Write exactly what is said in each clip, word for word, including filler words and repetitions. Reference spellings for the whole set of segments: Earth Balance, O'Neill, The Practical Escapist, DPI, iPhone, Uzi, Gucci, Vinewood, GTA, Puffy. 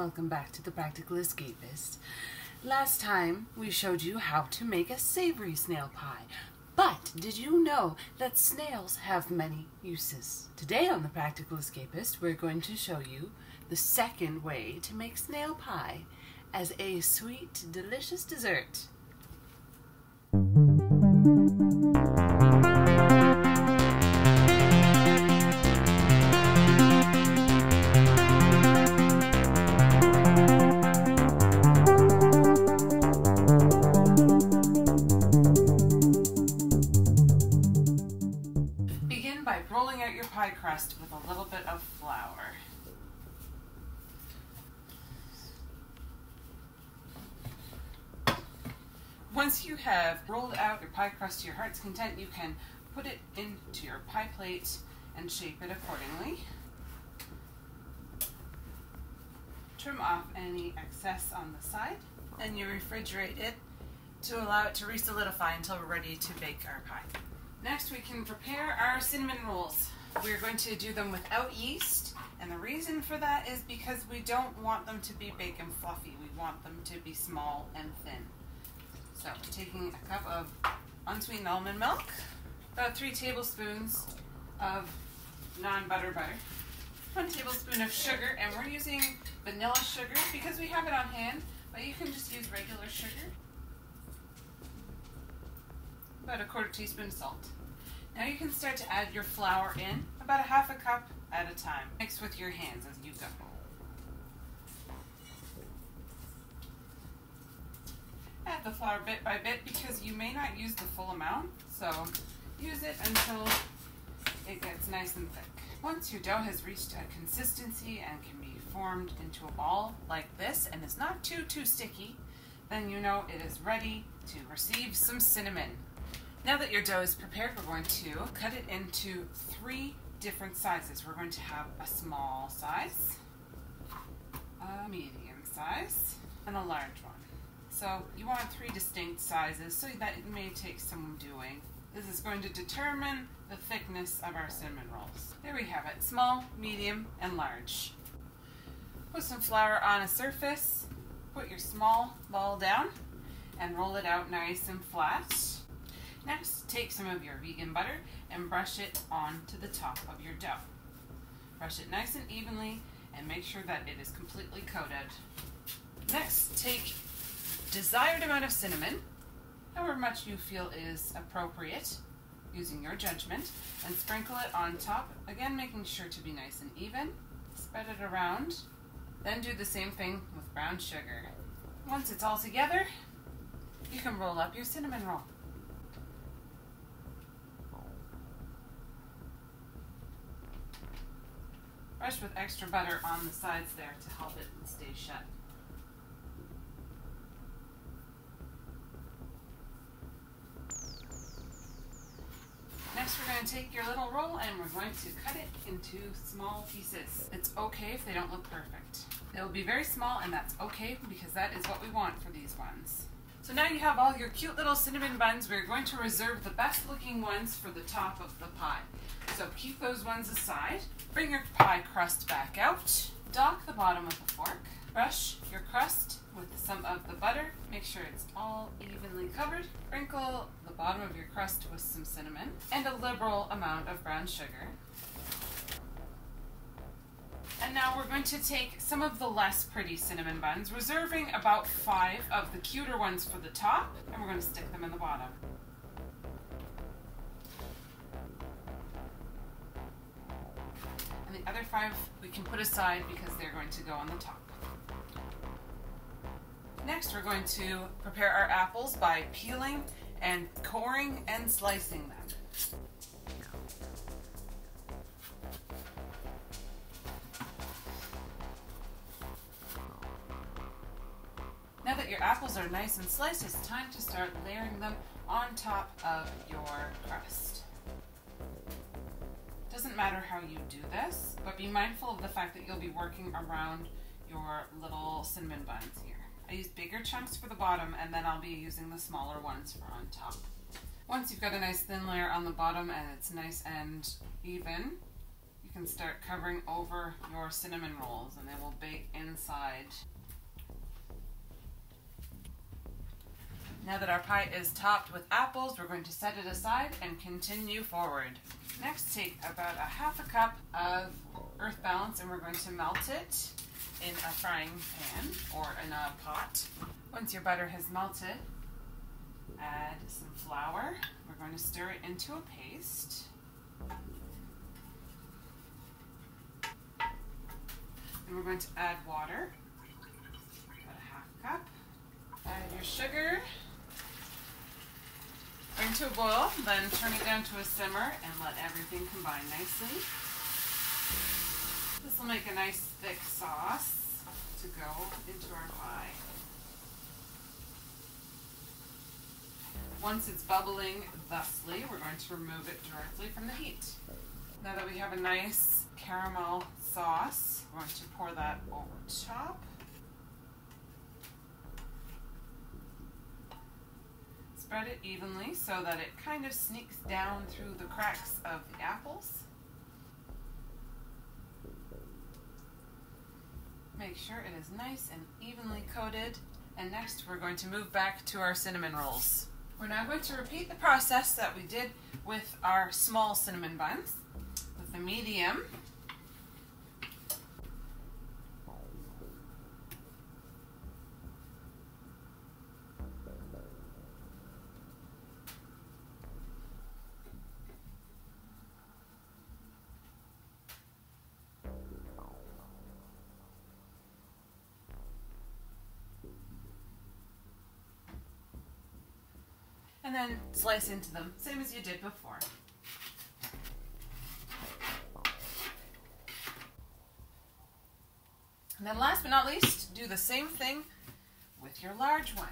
Welcome back to The Practical Escapist. Last time we showed you how to make a savory snail pie, but did you know that snails have many uses? Today on The Practical Escapist we're going to show you the second way to make snail pie as a sweet, delicious dessert. Rolling out your pie crust with a little bit of flour. Once you have rolled out your pie crust to your heart's content, you can put it into your pie plate and shape it accordingly. Trim off any excess on the side, and you refrigerate it to allow it to re-solidify until we're ready to bake our pie. Next, we can prepare our cinnamon rolls. We're going to do them without yeast, and the reason for that is because we don't want them to be big and fluffy. We want them to be small and thin. So, taking a cup of unsweetened almond milk, about three tablespoons of non-butter butter, one tablespoon of sugar, and we're using vanilla sugar because we have it on hand, but you can just use regular sugar. About a quarter teaspoon of salt. Now you can start to add your flour in, about a half a cup at a time. Mix with your hands as you go. Add the flour bit by bit because you may not use the full amount, so use it until it gets nice and thick. Once your dough has reached a consistency and can be formed into a ball like this and it's not too, too sticky, then you know it is ready to receive some cinnamon. Now that your dough is prepared, we're going to cut it into three different sizes. We're going to have a small size, a medium size, and a large one. So you want three distinct sizes, so that it may take some doing. This is going to determine the thickness of our cinnamon rolls. There we have it, small, medium, and large. Put some flour on a surface, put your small ball down, and roll it out nice and flat. Next, take some of your vegan butter and brush it onto the top of your dough. Brush it nice and evenly and make sure that it is completely coated. Next, take desired amount of cinnamon, however much you feel is appropriate, using your judgment, and sprinkle it on top, again making sure to be nice and even. Spread it around, then do the same thing with brown sugar. Once it's all together, you can roll up your cinnamon roll. Brush with extra butter on the sides there to help it stay shut. Next, we're going to take your little roll and we're going to cut it into small pieces. It's okay if they don't look perfect. They'll be very small, and that's okay because that is what we want for these ones. So now you have all your cute little cinnamon buns. We're going to reserve the best looking ones for the top of the pie. So keep those ones aside. Bring your pie crust back out. Dock the bottom with a fork. Brush your crust with some of the butter. Make sure it's all evenly covered. Sprinkle the bottom of your crust with some cinnamon and a liberal amount of brown sugar. And now we're going to take some of the less pretty cinnamon buns, reserving about five of the cuter ones for the top, and we're going to stick them in the bottom. And the other five we can put aside because they're going to go on the top. Next, we're going to prepare our apples by peeling and coring and slicing them. Now that your apples are nice and sliced, it's time to start layering them on top of your crust. Doesn't matter how you do this, but be mindful of the fact that you'll be working around your little cinnamon buns here. I use bigger chunks for the bottom, and then I'll be using the smaller ones for on top. Once you've got a nice thin layer on the bottom and it's nice and even, you You can start covering over your cinnamon rolls and they will bake inside. Now that our pie is topped with apples, we're going to set it aside and continue forward. Next, take about a half a cup of Earth Balance and we're going to melt it in a frying pan or in a pot. Once your butter has melted, add some flour. We're going to stir it into a paste. And we're going to add water, about a half cup. Add your sugar. Bring to a boil, then turn it down to a simmer and let everything combine nicely. This will make a nice thick sauce to go into our pie. Once it's bubbling thusly, we're going to remove it directly from the heat. Now that we have a nice caramel sauce, we're going to pour that over top. Spread it evenly so that it kind of sneaks down through the cracks of the apples. Make sure it is nice and evenly coated. And next we're going to move back to our cinnamon rolls. We're now going to repeat the process that we did with our small cinnamon buns, with the medium, and then slice into them, same as you did before. And then last but not least, do the same thing with your large one.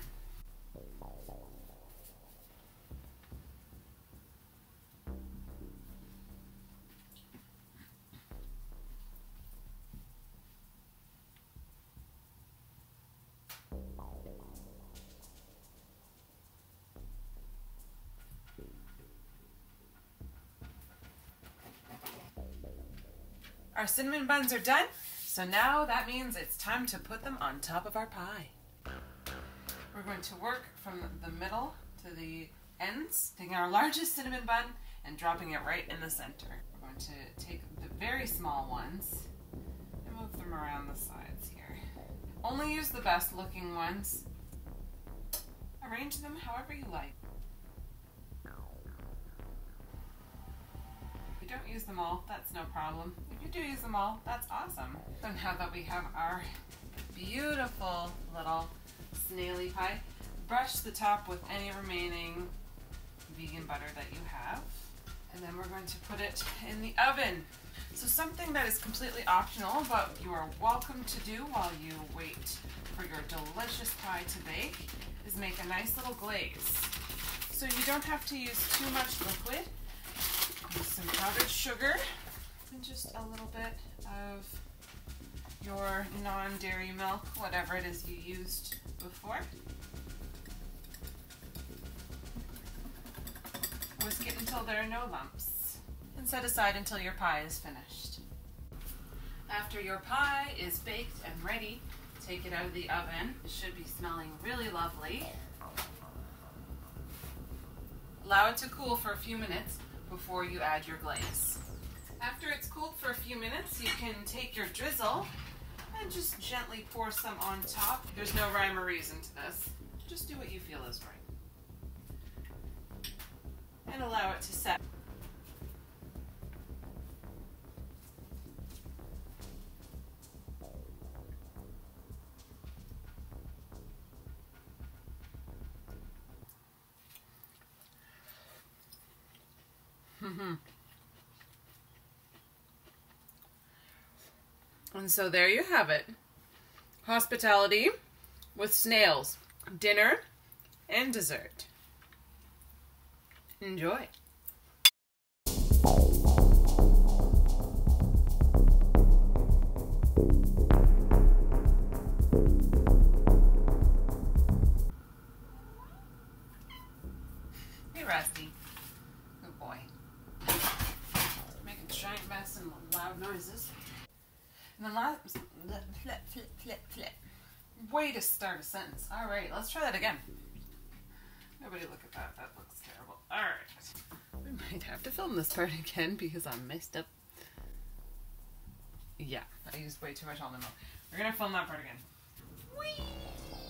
Our cinnamon buns are done, so now that means it's time to put them on top of our pie. We're going to work from the middle to the ends, taking our largest cinnamon bun and dropping it right in the center. We're going to take the very small ones and move them around the sides here. Only use the best looking ones. Arrange them however you like. Don't use them all, that's no problem. If you do use them all, that's awesome. So now that we have our beautiful little snaily pie, brush the top with any remaining vegan butter that you have, and then we're going to put it in the oven. So something that is completely optional, but you are welcome to do while you wait for your delicious pie to bake, is make a nice little glaze. So you don't have to use too much liquid. Use some powdered sugar and just a little bit of your non-dairy milk, whatever it is you used before. Whisk it until there are no lumps and set aside until your pie is finished. After your pie is baked and ready, take it out of the oven. It should be smelling really lovely. Allow it to cool for a few minutes before you add your glaze. After it's cooled for a few minutes, you can take your drizzle and just gently pour some on top. There's no rhyme or reason to this. Just do what you feel is right. And allow it to set. Mm-hmm. And so there you have it. Hospitality with snails, dinner and dessert. Enjoy. Hey, Rusty. Giant mess and loud Way to start a sentence. All right, let's try that again. Nobody look at that. That looks terrible. All right. We might have to film this part again because I messed up. Yeah, I used way too much almond milk. We're going to film that part again. Whee!